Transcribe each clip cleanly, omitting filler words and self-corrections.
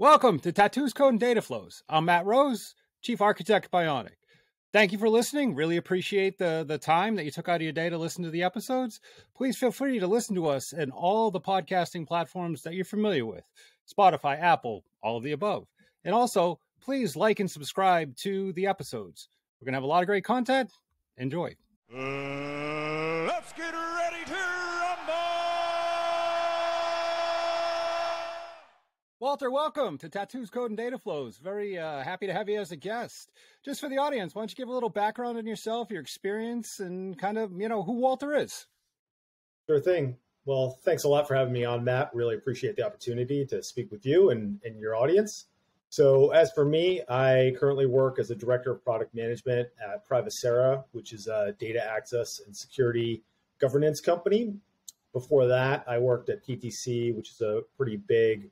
Welcome to Tattoos, Code, and Data Flows. I'm Matt Rose, Chief Architect, Bionic. Thank you for listening. Really appreciate the time that you took out of your day to listen to the episodes. Please feel free to listen to us in all the podcasting platforms that you're familiar with. Spotify, Apple, all of the above. And also, please like and subscribe to the episodes. We're going to have a lot of great content. Enjoy. Let's get ready to rumble! Walter, welcome to Tattoos, Code, and Data Flows. Very happy to have you as a guest. Just for the audience, why don't you give a little background on yourself, your experience, and kind of, you know, who Walter is. Sure thing. Well, thanks a lot for having me on, Matt. Really appreciate the opportunity to speak with you and your audience. So as for me, I currently work as a director of product management at Privacera, which is a data access and security governance company. Before that, I worked at PTC, which is a pretty big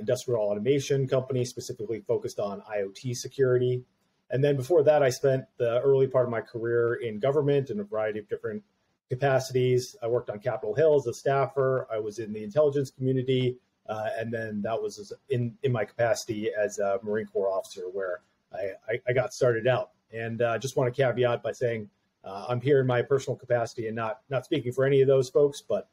industrial automation company specifically focused on IoT security. And then before that, I spent the early part of my career in government in a variety of different capacities. I worked on Capitol Hill as a staffer. I was in the intelligence community. And then that was in my capacity as a Marine Corps officer where I got started out. And I just want to caveat by saying I'm here in my personal capacity and not speaking for any of those folks, but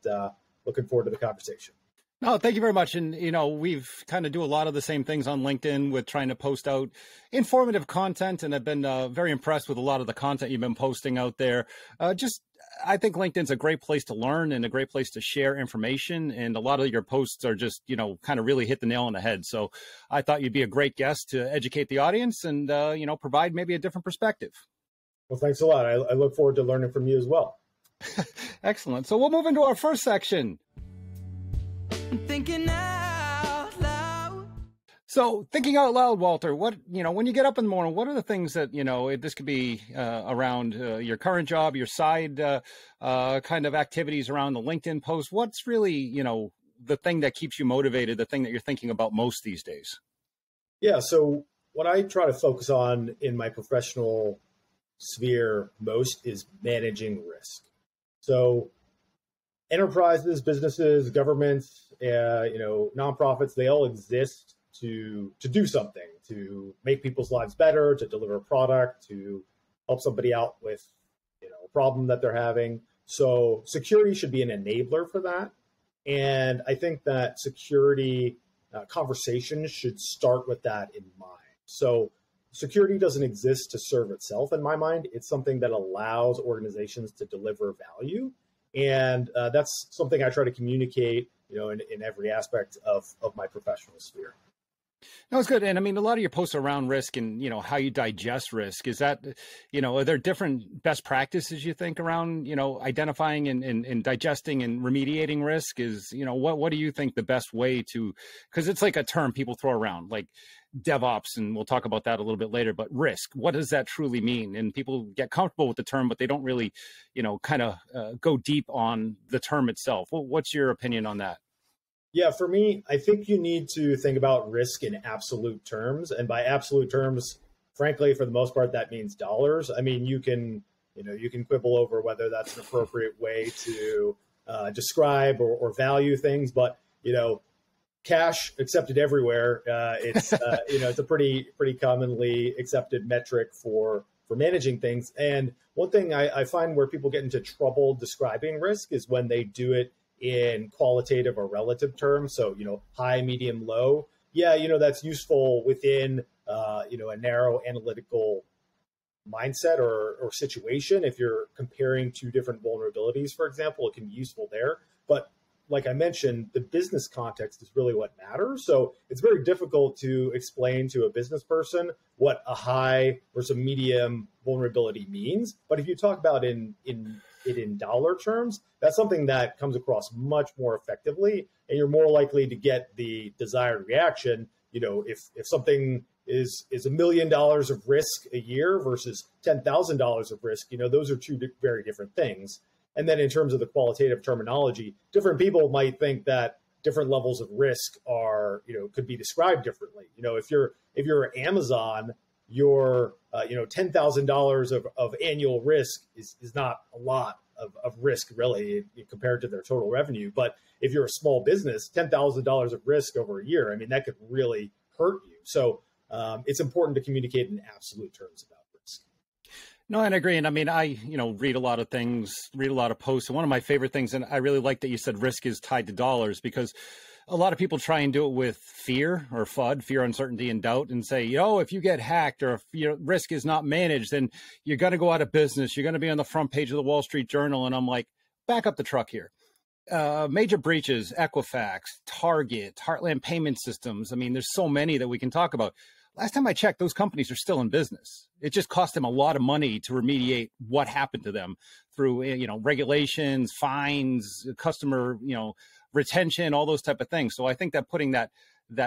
looking forward to the conversation. No, thank you very much. And, you know, we've kind of do a lot of the same things on LinkedIn with trying to post out informative content. And I've been very impressed with a lot of the content you've been posting out there. I think LinkedIn's a great place to learn and a great place to share information. And a lot of your posts are just, you know, kind of really hit the nail on the head. So I thought you'd be a great guest to educate the audience and, you know, provide maybe a different perspective. Well, thanks a lot. I look forward to learning from you as well. Excellent. So we'll move into our first section. Thinking out loud. So thinking out loud, Walter, what, you know, when you get up in the morning, what are the things that, you know, this could be around your current job, your side kind of activities around the LinkedIn post? What's really, you know, the thing that keeps you motivated, the thing that you're thinking about most these days? Yeah. So what I try to focus on in my professional sphere most is managing risk. So enterprises, businesses, governments, you know, nonprofits, they all exist to do something, to make people's lives better, to deliver a product, to help somebody out with, you know, a problem that they're having. So security should be an enabler for that. And I think that security conversations should start with that in mind. So security doesn't exist to serve itself. In my mind, it's something that allows organizations to deliver value. And that's something I try to communicate, you know, in every aspect of my professional sphere. No, it's good. And I mean, a lot of your posts around risk and, you know, how you digest risk, is that, you know, are there different best practices you think around, you know, identifying and digesting and remediating risk is, you know, what do you think the best way to, because it's like a term people throw around like DevOps, and we'll talk about that a little bit later, but risk, what does that truly mean? And people get comfortable with the term, but they don't really, you know, kind of go deep on the term itself. Well, what's your opinion on that? Yeah, for me, I think you need to think about risk in absolute terms. And by absolute terms, frankly, for the most part, that means dollars. I mean, you can quibble over whether that's an appropriate way to describe or value things. But, you know, cash accepted everywhere. You know, it's a pretty commonly accepted metric for managing things. And one thing I find where people get into trouble describing risk is when they do it in qualitative or relative terms. So, you know, high, medium, low. Yeah, you know, that's useful within, you know, a narrow analytical mindset or situation. If you're comparing two different vulnerabilities, for example, it can be useful there. But like I mentioned, the business context is really what matters. So it's very difficult to explain to a business person what a high or some medium vulnerability means. But if you talk about in dollar terms, that's something that comes across much more effectively, and you're more likely to get the desired reaction. You know, if something is $1 million of risk a year versus $10,000 of risk, you know, those are two very different things. And then in terms of the qualitative terminology, different people might think that different levels of risk are, you know, could be described differently. You know, if you're Amazon, your, you know, $10,000 of annual risk is not a lot of risk, really, compared to their total revenue. But if you're a small business, $10,000 of risk over a year, I mean, that could really hurt you. So it's important to communicate in absolute terms about risk. No, I agree. And I mean, I, read a lot of things, read a lot of posts. And one of my favorite things, and I really like that you said risk is tied to dollars, because a lot of people try and do it with fear or FUD, fear, uncertainty, and doubt, and say, if you get hacked or if your risk is not managed, then you're going to go out of business. You're going to be on the front page of the Wall Street Journal. And I'm like, back up the truck here. Major breaches, Equifax, Target, Heartland Payment Systems. I mean, there's so many that we can talk about. Last time I checked, those companies are still in business. It just cost them a lot of money to remediate what happened to them through, regulations, fines, customer, retention, all those type of things. So I think that putting that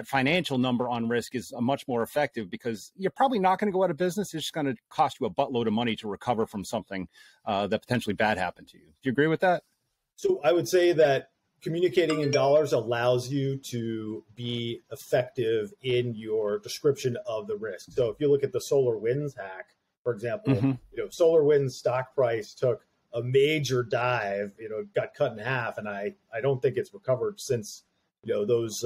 financial number on risk is much more effective, because you're probably not going to go out of business. It's just going to cost you a buttload of money to recover from something that potentially bad happened to you. Do you agree with that? So I would say that communicating in dollars allows you to be effective in your description of the risk. So if you look at the SolarWinds hack, for example, SolarWinds stock price took a major dive, got cut in half, and I don't think it's recovered since, those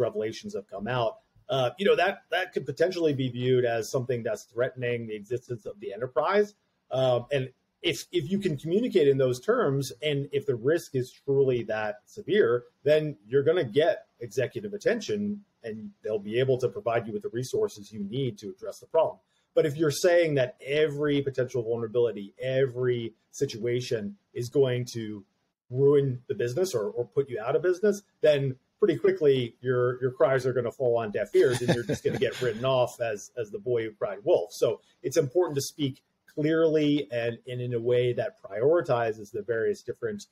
revelations have come out. That could potentially be viewed as something that's threatening the existence of the enterprise. And if you can communicate in those terms, and if the risk is truly that severe, then you're going to get executive attention, and they'll be able to provide you with the resources you need to address the problem. But if you're saying that every potential vulnerability, every situation is going to ruin the business or put you out of business, then pretty quickly your cries are going to fall on deaf ears, and you're just going to get written off as the boy who cried wolf. So it's important to speak clearly and in a way that prioritizes the various different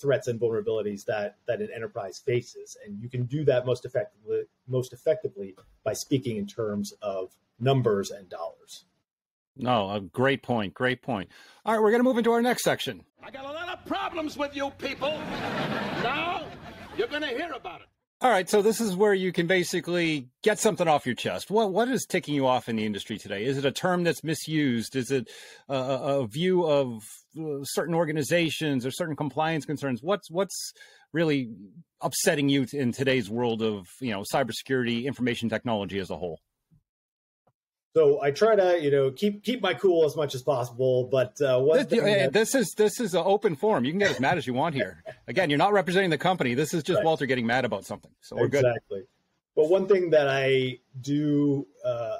threats and vulnerabilities that an enterprise faces. And you can do that most effectively by speaking in terms of numbers and dollars. No, a great point. Great point. All right, we're going to move into our next section. I got a lot of problems with you people. Now you're going to hear about it. All right, so this is where you can basically get something off your chest. What is ticking you off in the industry today? Is it a term that's misused? Is it a view of certain organizations or certain compliance concerns? What's really upsetting you in today's world of cybersecurity, information technology as a whole? So I try to, keep my cool as much as possible, but this is an open forum. You can get as mad as you want here. Again, you're not representing the company. This is just right. Walter getting mad about something. So we're good. Exactly. But one thing that I do,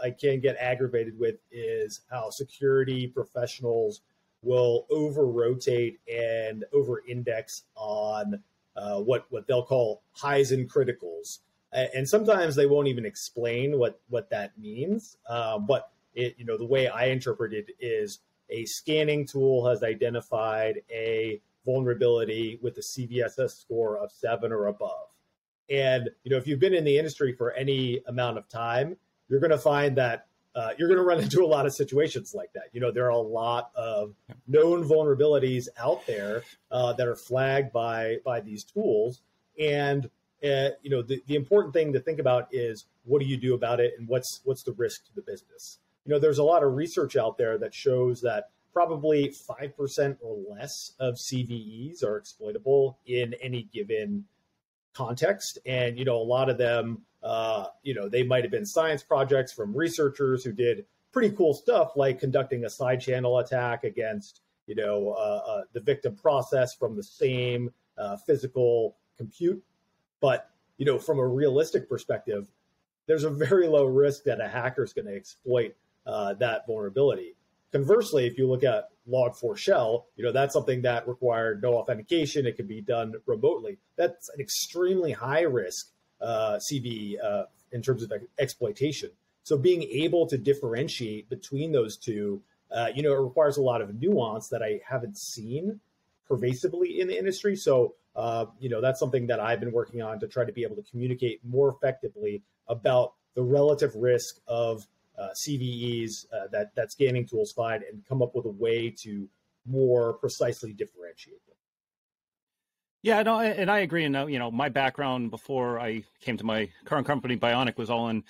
I can get aggravated with is how security professionals will over-rotate and over-index on what they'll call highs and criticals. And sometimes they won't even explain what that means. But the way I interpret it is a scanning tool has identified a vulnerability with a CVSS score of 7 or above. And, if you've been in the industry for any amount of time, you're going to find that you're going to run into a lot of situations like that. There are a lot of known vulnerabilities out there that are flagged by these tools. And the important thing to think about is what do you do about it, and what's the risk to the business? There's a lot of research out there that shows that probably 5% or less of CVEs are exploitable in any given context. And, a lot of them, they might have been science projects from researchers who did pretty cool stuff, like conducting a side channel attack against, the victim process from the same physical compute. But, from a realistic perspective, there's a very low risk that a hacker is going to exploit that vulnerability. Conversely, if you look at log4shell, that's something that required no authentication. It can be done remotely. That's an extremely high risk CVE in terms of exploitation. So being able to differentiate between those two, it requires a lot of nuance that I haven't seen pervasively in the industry. So that's something that I've been working on to try to be able to communicate more effectively about the relative risk of CVEs that scanning tools find, and come up with a way to more precisely differentiate them. Yeah, no, and I agree. And, you know, my background before I came to my current company, Bionic, was all in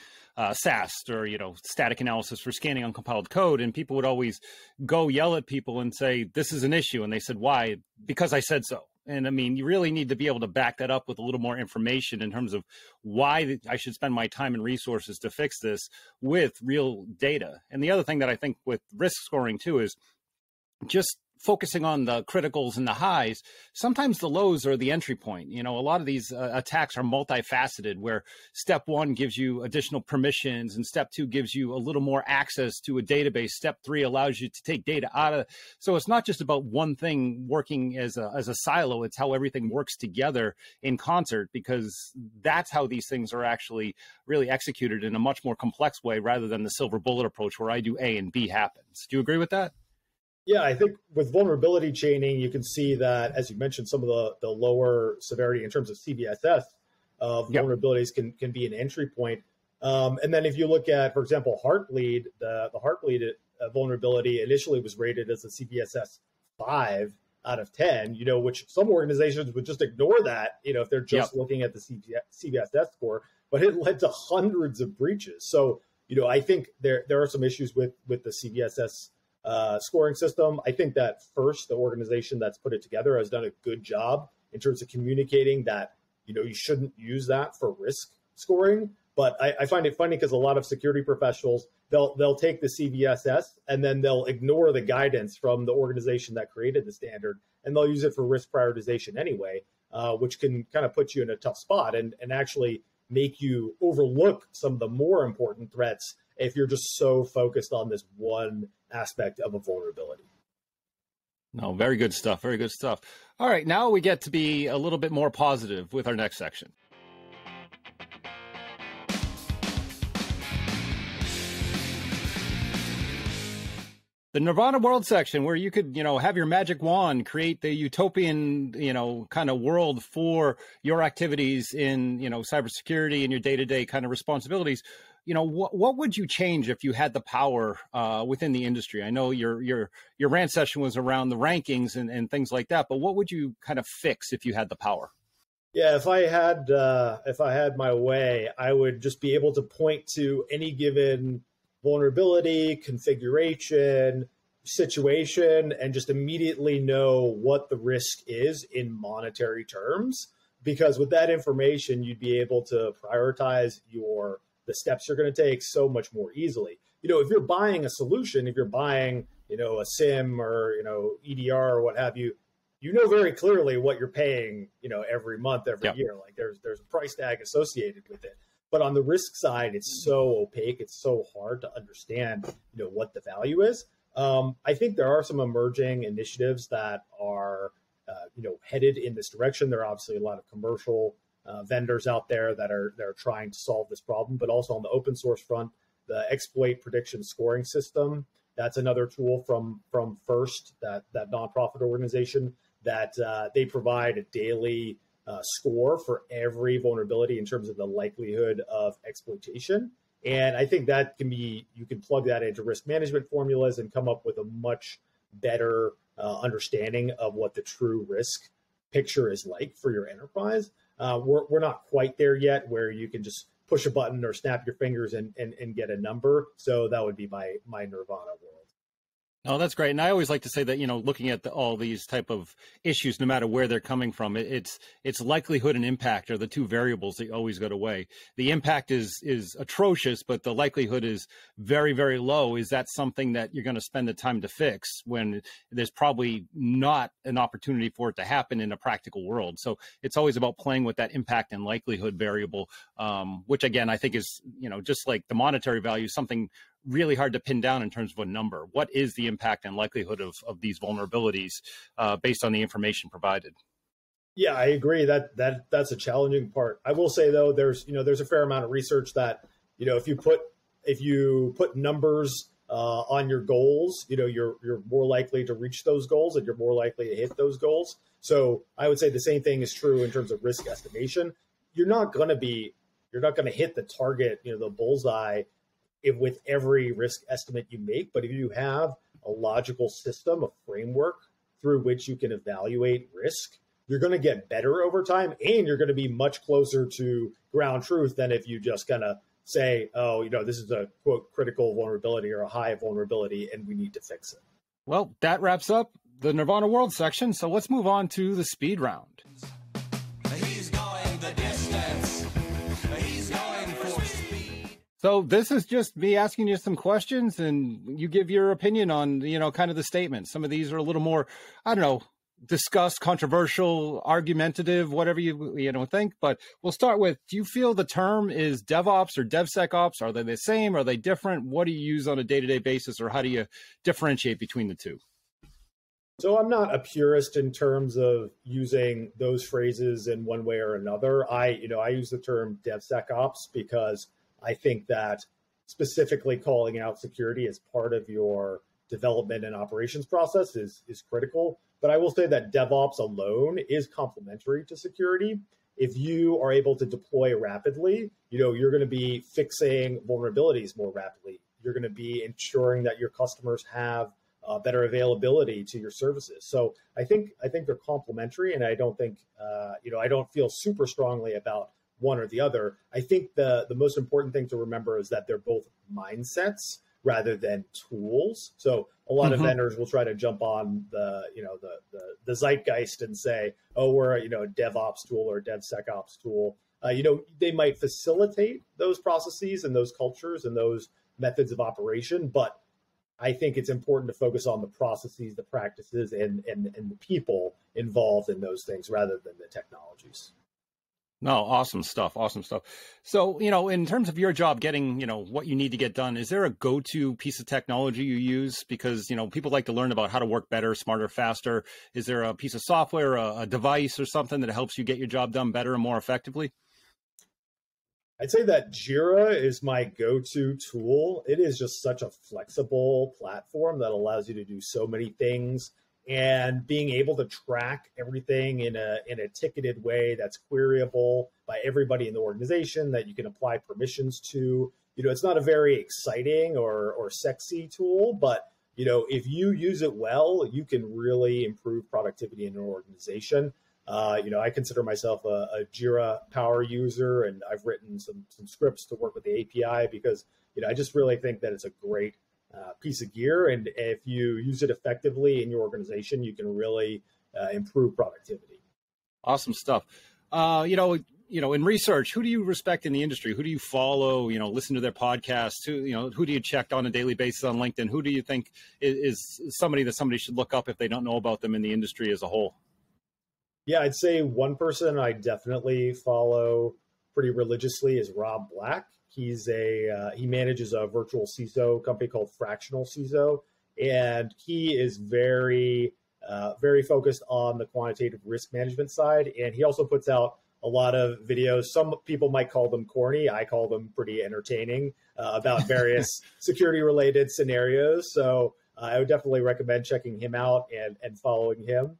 SAST, or, you know, static analysis for scanning uncompiled code. And people would always go yell at people and say, this is an issue. And they said, why? Because I said so. And I mean, you really need to be able to back that up with a little more information in terms of why I should spend my time and resources to fix this with real data. And the other thing that I think with risk scoring too is just focusing on the criticals and the highs. Sometimes the lows are the entry point. You know, a lot of these attacks are multifaceted, where step one gives you additional permissions, and step two gives you a little more access to a database. Step three allows you to take data out of. So it's not just about one thing working as a silo. It's how everything works together in concert, because that's how these things are actually really executed in a much more complex way, rather than the silver bullet approach where I do A and B happens. Do you agree with that? Yeah, I think with vulnerability chaining, you can see that, as you mentioned, some of the lower severity in terms of CVSS vulnerabilities can be an entry point. And then if you look at, for example, Heartbleed, the Heartbleed vulnerability initially was rated as a CVSS 5 out of 10, you know, which some organizations would just ignore that, you know, if they're just looking at the CVSS score, but it led to hundreds of breaches. So, you know, I think there are some issues with the CVSS scoring system. I think that FIRST, the organization that's put it together, has done a good job in terms of communicating that, you know, you shouldn't use that for risk scoring. But I find it funny because a lot of security professionals, they'll take the CVSS and then they'll ignore the guidance from the organization that created the standard, and they'll use it for risk prioritization anyway, which can kind of put you in a tough spot and actually make you overlook some of the more important threats if you're just so focused on this one aspect of a vulnerability. No, very good stuff. Very good stuff. All right. Now we get to be a little bit more positive with our next section. The Nirvana World section, where you could, you know, have your magic wand, create the utopian, you know, kind of world for your activities in, you know, cybersecurity and your day-to-day kind of responsibilities. You know, what would you change if you had the power within the industry? I know your rant session was around the rankings and things like that, but what would you kind of fix if you had the power? Yeah, if I had my way, I would just be able to point to any given vulnerability, configuration, situation, and just immediately know what the risk is in monetary terms. Because with that information, you'd be able to prioritize the steps you're going to take so much more easily. You know, if you're buying a solution, if you're buying, you know, a SIM or, you know, EDR or what have you, you know very clearly what you're paying, you know, every month, every year. Like there's a price tag associated with it. But on the risk side, it's so opaque, it's so hard to understand, you know, what the value is. I think there are some emerging initiatives that are, you know, headed in this direction. There are obviously a lot of commercial vendors out there that are trying to solve this problem, but also on the open source front, the exploit prediction scoring system. That's another tool from FIRST, that nonprofit organization, that they provide a daily score for every vulnerability in terms of the likelihood of exploitation. And I think that can be, you can plug that into risk management formulas and come up with a much better understanding of what the true risk picture is like for your enterprise. We're not quite there yet where you can just push a button or snap your fingers and get a number. So that would be my Nirvana world. Oh, that's great. And I always like to say that, you know, looking at all these type of issues, no matter where they're coming from, it's likelihood and impact are the two variables that always go away. The impact is atrocious, but the likelihood is very, very low. Is that something that you're going to spend the time to fix when there's probably not an opportunity for it to happen in a practical world? So it's always about playing with that impact and likelihood variable, which, again, I think is, you know, just like the monetary value, something really hard to pin down in terms of a number. What is the impact and likelihood of these vulnerabilities based on the information provided? Yeah, I agree that's a challenging part. I will say though, there's a fair amount of research that, you know, if you put numbers on your goals, you know, you're more likely to reach those goals and you're more likely to hit those goals. So I would say the same thing is true in terms of risk estimation. You're not going to hit the target, you know, the bullseye with every risk estimate you make, but if you have a logical system, a framework through which you can evaluate risk, you're going to get better over time, and you're going to be much closer to ground truth than if you just kind of say, oh, you know, this is a quote critical vulnerability or a high vulnerability and we need to fix it. Well, that wraps up the Nirvana World section. So let's move on to the speed round. He's going the distance. He's going for speed. So this is just me asking you some questions and you give your opinion on, you know, kind of the statement. Some of these are a little more, I don't know, discussed, controversial, argumentative, whatever you know, think. But we'll start with, do you feel the term is DevOps or DevSecOps? Are they the same? Are they different? What do you use on a day-to-day basis, or how do you differentiate between the two? So I'm not a purist in terms of using those phrases in one way or another. I use the term DevSecOps because I think that specifically calling out security as part of your development and operations process is critical. But I will say that DevOps alone is complementary to security. If you are able to deploy rapidly, you know, you're going to be fixing vulnerabilities more rapidly. You're going to be ensuring that your customers have better availability to your services. So I think they're complementary, and I don't think, I don't feel super strongly about one or the other. I think the most important thing to remember is that they're both mindsets rather than tools. So a lot of vendors will try to jump on the zeitgeist and say, oh, we're a DevOps tool or a DevSecOps tool. They might facilitate those processes and those cultures and those methods of operation, but I think it's important to focus on the processes, the practices, and the people involved in those things rather than the technologies. No, awesome stuff. Awesome stuff. So, in terms of your job getting, what you need to get done, is there a go-to piece of technology you use? Because, people like to learn about how to work better, smarter, faster. Is there a piece of software, a device or something that helps you get your job done better and more effectively? I'd say that Jira is my go-to tool. It is just such a flexible platform that allows you to do so many things. And being able to track everything in a ticketed way that's queryable by everybody in the organization that you can apply permissions to. It's not a very exciting or sexy tool, but if you use it well, you can really improve productivity in an organization. I consider myself a Jira power user, and I've written some scripts to work with the API because I just really think that it's a great piece of gear, and if you use it effectively in your organization, you can really improve productivity. Awesome stuff. In research, who do you respect in the industry? Who do you follow? Listen to their podcasts. Who do you check on a daily basis on LinkedIn? Who do you think is somebody that somebody should look up if they don't know about them in the industry as a whole? Yeah, I'd say one person I definitely follow pretty religiously is Rob Black. He manages a virtual CISO company called Fractional CISO, and he is very focused on the quantitative risk management side. And he also puts out a lot of videos. Some people might call them corny. I call them pretty entertaining about various security-related scenarios. So I would definitely recommend checking him out and following him.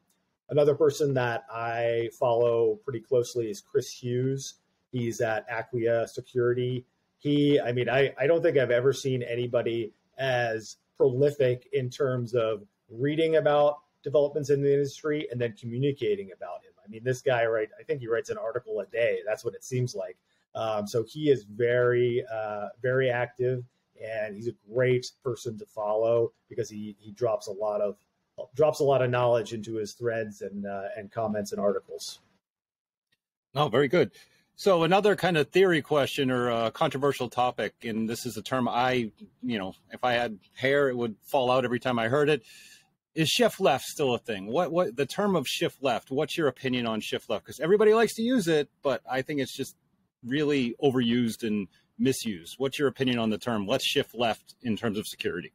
Another person that I follow pretty closely is Chris Hughes. He's at Acquia Security. I don't think I've ever seen anybody as prolific in terms of reading about developments in the industry and then communicating about him. This guy, right? I think he writes an article a day. That's what it seems like. So he is very active, and he's a great person to follow because he drops a lot of knowledge into his threads and comments and articles. Oh, very good. So another kind of theory question or a controversial topic, and this is a term if I had hair, it would fall out every time I heard it. Is shift left still a thing? What the term of shift left, what's your opinion on shift left? Because everybody likes to use it, but I think it's just really overused and misused. What's your opinion on the term? Let's shift left in terms of security.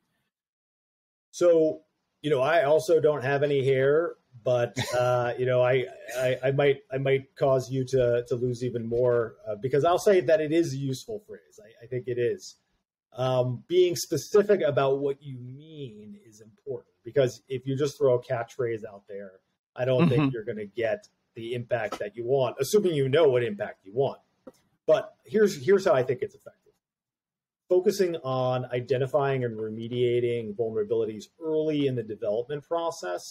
So, I also don't have any hair. But, I might cause you to lose even more because I'll say that it is a useful phrase. I think it is. Being specific about what you mean is important because if you just throw a catchphrase out there, I don't think you're going to get the impact that you want, assuming you know what impact you want. But here's how I think it's effective. Focusing on identifying and remediating vulnerabilities early in the development process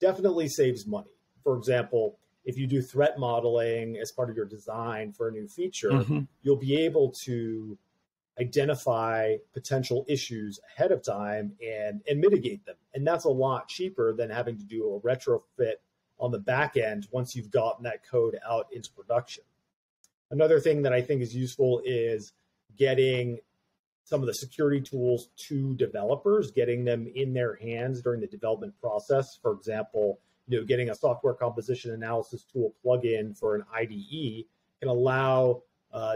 definitely saves money. For example, if you do threat modeling as part of your design for a new feature, mm-hmm. you'll be able to identify potential issues ahead of time and mitigate them. And that's a lot cheaper than having to do a retrofit on the back end once you've gotten that code out into production. Another thing that I think is useful is getting some of the security tools to developers, getting them in their hands during the development process. For example, getting a software composition analysis tool plugin for an IDE can allow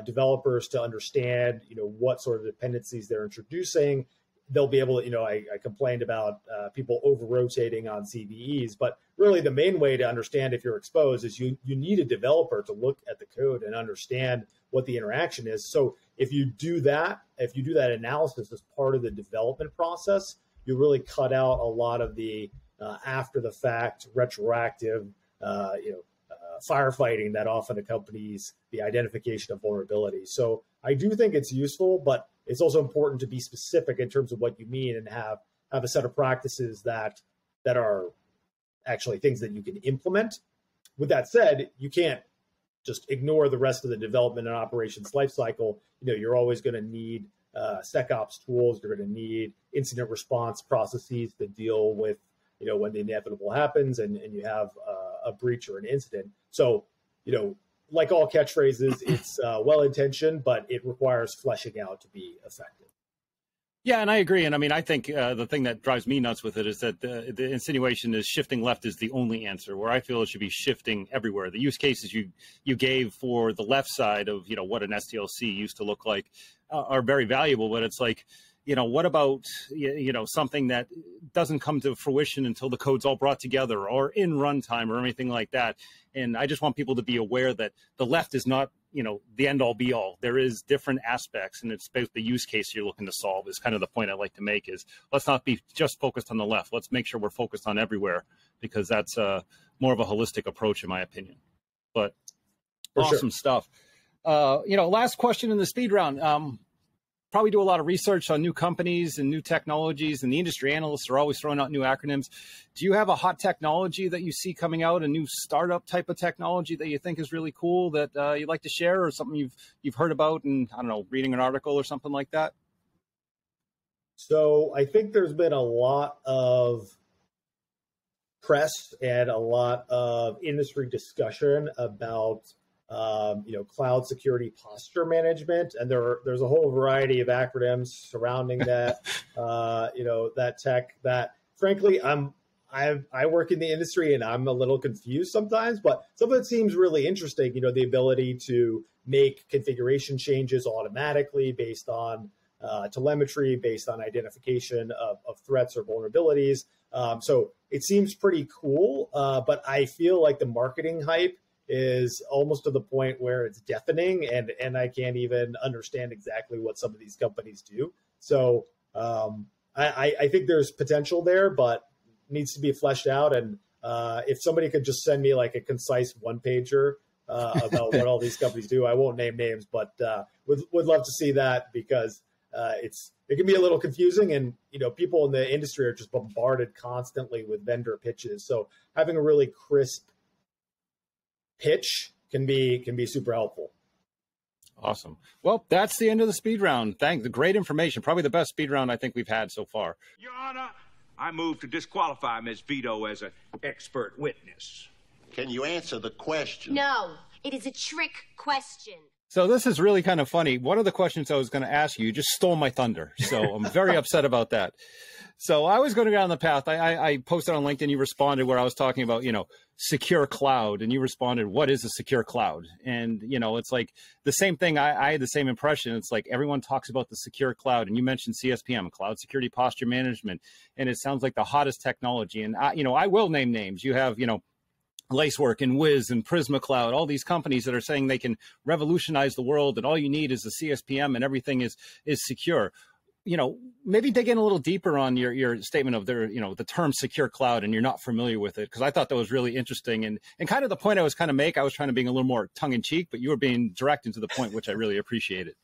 developers to understand, what sort of dependencies they're introducing. They'll be able to, I complained about people over-rotating on CVEs, but really the main way to understand if you're exposed is you need a developer to look at the code and understand what the interaction is. So if you do that, analysis as part of the development process, you really cut out a lot of the after the fact, retroactive, firefighting that often accompanies the identification of vulnerabilities. So I do think it's useful, but it's also important to be specific in terms of what you mean and have a set of practices that are actually things that you can implement. With that said, you can't just ignore the rest of the development and operations lifecycle. You're always going to need SecOps tools. You're going to need incident response processes to deal with when the inevitable happens and you have a breach or an incident. So, like all catchphrases, it's well-intentioned, but it requires fleshing out to be effective. Yeah, and I agree. And I mean, I think the thing that drives me nuts with it is that the insinuation is shifting left is the only answer, where I feel it should be shifting everywhere. The use cases you gave for the left side of, what an SDLC used to look like are very valuable, but it's like, what about, something that doesn't come to fruition until the code's all brought together or in runtime or anything like that. And I just want people to be aware that the left is not, the end all be all. There is different aspects, and it's both the use case you're looking to solve is kind of the point I like to make is let's not be just focused on the left. Let's make sure we're focused on everywhere, because that's more of a holistic approach, in my opinion. But awesome stuff. Last question in the speed round. Probably do a lot of research on new companies and new technologies, and the industry analysts are always throwing out new acronyms. Do you have a hot technology that you see coming out, a new startup type of technology that you think is really cool that you'd like to share, or something you've heard about and, I don't know, reading an article or something like that? So I think there's been a lot of press and a lot of industry discussion about cloud security posture management, and there's a whole variety of acronyms surrounding that. That tech that, frankly, I work in the industry and I'm a little confused sometimes. But some of it seems really interesting. The ability to make configuration changes automatically based on telemetry, based on identification of threats or vulnerabilities. So it seems pretty cool. But I feel like the marketing hype is almost to the point where it's deafening, and I can't even understand exactly what some of these companies do. So I think there's potential there, but needs to be fleshed out. And if somebody could just send me like a concise one-pager about what all these companies do, I won't name names, but would love to see that, because it can be a little confusing, and people in the industry are just bombarded constantly with vendor pitches. So having a really crisp pitch can be super helpful. Awesome. Well, that's the end of the speed round. Thank the great information. Probably the best speed round I think we've had so far. Your Honor, I move to disqualify Ms. Vito as an expert witness. Can you answer the question? No, it is a trick question. So this is really kind of funny. One of the questions I was going to ask you just stole my thunder. So I'm very upset about that. So I was going to go down the path. I posted on LinkedIn, you responded where I was talking about, secure cloud. And you responded, what is a secure cloud? And, it's like the same thing. I had the same impression. It's like everyone talks about the secure cloud. And you mentioned CSPM, cloud security posture management. And it sounds like the hottest technology. And, I will name names. You have, Lacework and Wiz and Prisma Cloud, all these companies that are saying they can revolutionize the world and all you need is a CSPM and everything is secure. Maybe dig in a little deeper on your statement of their, the term secure cloud, and you're not familiar with it, because I thought that was really interesting and kind of the point I was kind of make. I was trying to be a little more tongue in cheek, but you were being direct and to the point, which I really appreciated.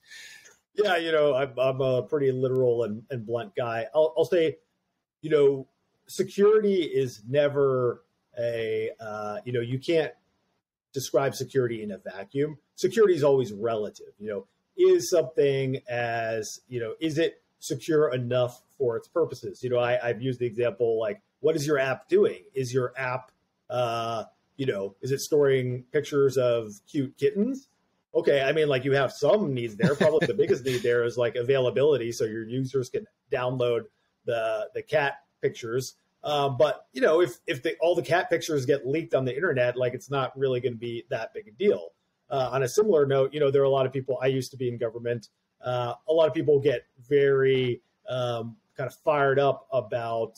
Yeah, I'm a pretty literal and blunt guy. I'll say, security is never you can't describe security in a vacuum. Security is always relative. You know, is something as, you know, is it secure enough for its purposes? You know, I've used the example, like, what is your app doing? Is your app, you know, is it storing pictures of cute kittens? Okay, I mean, like, you have some needs there. Probably the biggest need there is like availability, so your users can download the cat pictures. But, you know, if all the cat pictures get leaked on the internet, like, it's not really going to be that big a deal. On a similar note, you know, there are a lot of people, I used to be in government, a lot of people get very kind of fired up about,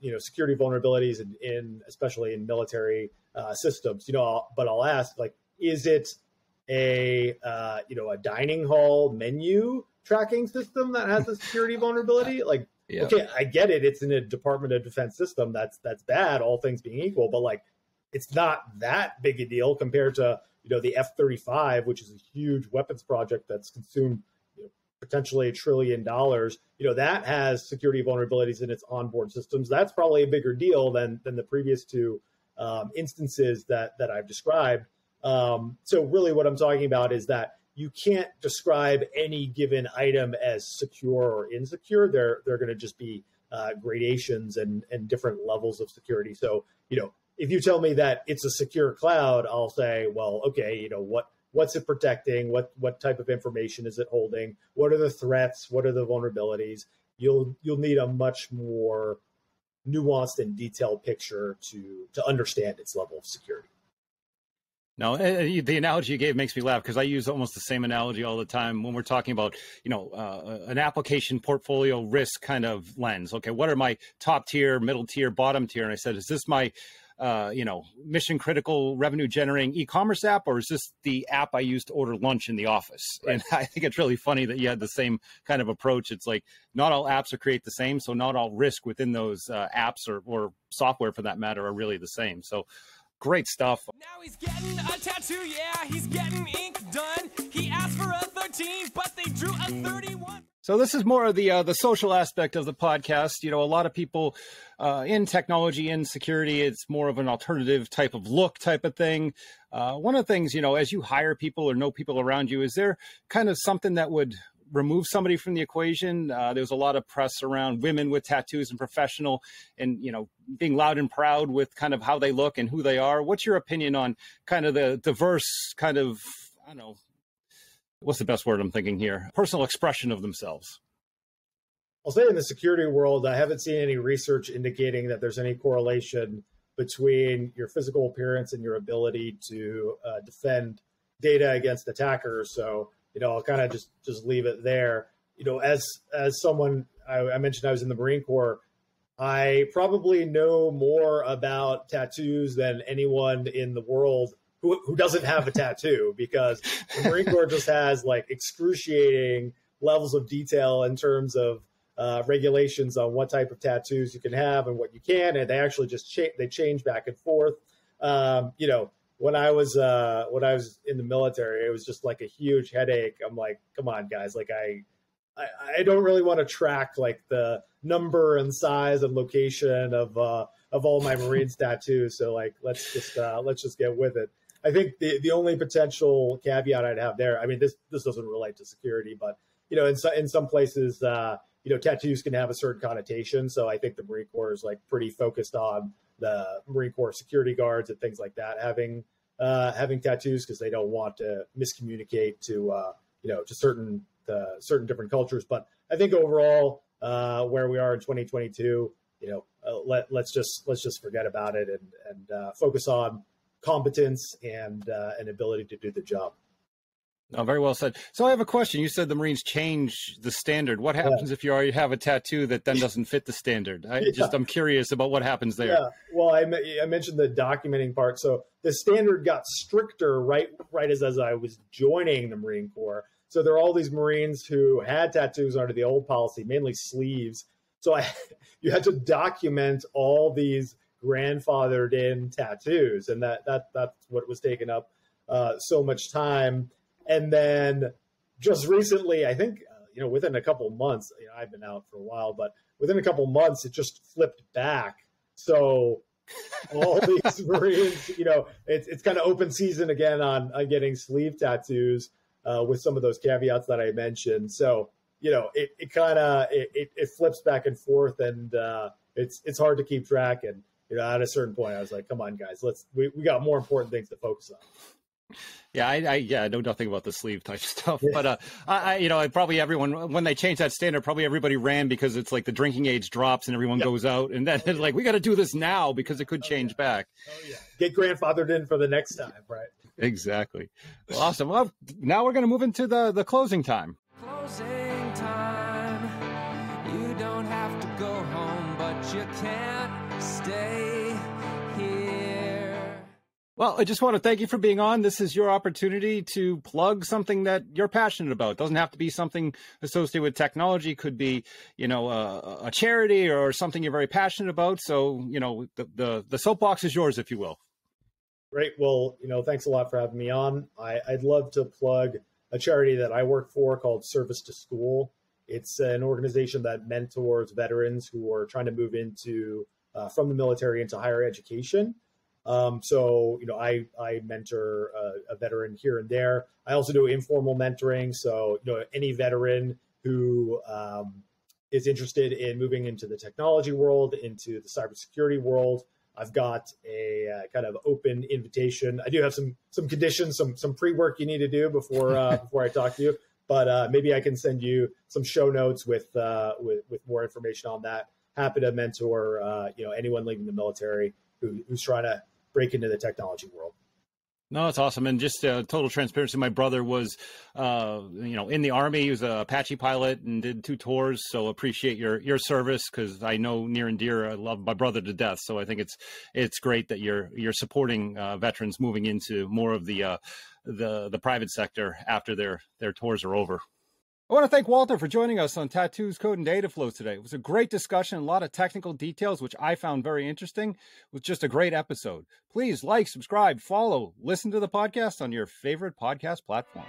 you know, security vulnerabilities in especially in military systems, you know, but I'll ask, like, is it a, you know, a dining hall menu tracking system that has a security vulnerability? Like, yeah. Okay, I get it. It's in a Department of Defense system. That's bad, all things being equal. But, like, it's not that big a deal compared to, you know, the F-35, which is a huge weapons project that's consumed, you know, potentially $1 trillion. You know, that has security vulnerabilities in its onboard systems. That's probably a bigger deal than the previous two instances that I've described. So really what I'm talking about is that you can't describe any given item as secure or insecure. They're going to just be gradations and different levels of security. So, you know, if you tell me that it's a secure cloud, I'll say, well, okay, you know, what's it protecting? What type of information is it holding? What are the threats? What are the vulnerabilities? You'll need a much more nuanced and detailed picture to understand its level of security. No, the analogy you gave makes me laugh because I use almost the same analogy all the time when we're talking about, you know, an application portfolio risk kind of lens. Okay, what are my top tier, middle tier, bottom tier? And I said, is this my, you know, mission critical revenue generating e-commerce app, or is this the app I use to order lunch in the office? Right. And I think it's really funny that you had the same kind of approach. It's like not all apps are created the same, so not all risk within those apps or software for that matter are really the same. So. Great stuff. Now he's getting a tattoo, yeah, he's getting ink done. He asked for a 13, but they drew a 31. So this is more of the social aspect of the podcast. You know, a lot of people in technology, in security, it's more of an alternative type of look type of thing. One of the things, you know, as you hire people or know people around you, is there kind of something that would remove somebody from the equation? There's a lot of press around women with tattoos and professional and, you know, being loud and proud with kind of how they look and who they are. What's your opinion on kind of the diverse kind of, I don't know, what's the best word I'm thinking here? Personal expression of themselves. I'll say in the security world, I haven't seen any research indicating that there's any correlation between your physical appearance and your ability to defend data against attackers. So, you know, I'll kind of just leave it there. You know, as someone, I mentioned I was in the Marine Corps, I probably know more about tattoos than anyone in the world who doesn't have a tattoo, because the Marine Corps just has like excruciating levels of detail in terms of regulations on what type of tattoos you can have and what you can't. And they actually just change back and forth. You know, When I was in the military, it was just like a huge headache. I'm like, come on, guys! Like, I don't really want to track like the number and size and location of all my Marines tattoos. So like, let's just get with it. I think the only potential caveat I'd have there, I mean, this doesn't relate to security, but you know, in some places, you know, tattoos can have a certain connotation. So I think the Marine Corps is like pretty focused on the Marine Corps security guards and things like that having tattoos, because they don't want to miscommunicate to you know, to certain different cultures. But I think overall, where we are in 2022, you know, let's just forget about it and focus on competence and ability to do the job. No, very well said. So I have a question. You said the Marines change the standard. What happens if you already have a tattoo that then doesn't fit the standard? I'm curious about what happens there. Yeah. Well, I mentioned the documenting part. So the standard got stricter right as I was joining the Marine Corps. So there are all these Marines who had tattoos under the old policy, mainly sleeves. So you had to document all these grandfathered in tattoos, and that's what was taking up so much time. And then just recently, I think, you know, within a couple months, you know, I've been out for a while, but within a couple months, it just flipped back. So all these Marines, you know, it's kind of open season again on getting sleeve tattoos with some of those caveats that I mentioned. So, you know, it kind of flips back and forth, and it's hard to keep track. And, you know, at a certain point, I was like, come on, guys, we got more important things to focus on. Yeah, I know nothing about the sleeve type stuff, but you know, probably everyone, when they changed that standard, probably everybody ran, because it's like the drinking age drops and everyone goes out, and then like, we got to do this now because it could change back. Oh yeah, get grandfathered in for the next time, right? Exactly. Well, awesome. Well, now we're going to move into the closing time. Closing time. You don't have to go home, but you can't stay here. Well, I just want to thank you for being on. This is your opportunity to plug something that you're passionate about. It doesn't have to be something associated with technology. It could be, you know, a charity or something you're very passionate about. So, you know, the soapbox is yours, if you will. Great. Well, you know, thanks a lot for having me on. I'd love to plug a charity that I work for called Service to School. It's an organization that mentors veterans who are trying to move into from the military into higher education. So, you know, I mentor a veteran here and there. I also do informal mentoring. So, you know, any veteran who is interested in moving into the technology world, into the cybersecurity world, I've got a kind of open invitation. I do have some conditions, some pre-work you need to do before before I talk to you. But maybe I can send you some show notes with more information on that. Happy to mentor, you know, anyone leaving the military who's trying to break into the technology world. No, that's awesome. And just total transparency, my brother was, you know, in the Army. He was an Apache pilot and did 2 tours. So appreciate your service, because I know near and dear, I love my brother to death. So I think it's great that you're supporting veterans moving into more of the private sector after their tours are over. I want to thank Walter for joining us on Tattoos, Code, and Data Flows today. It was a great discussion, a lot of technical details, which I found very interesting. It was just a great episode. Please like, subscribe, follow, listen to the podcast on your favorite podcast platform.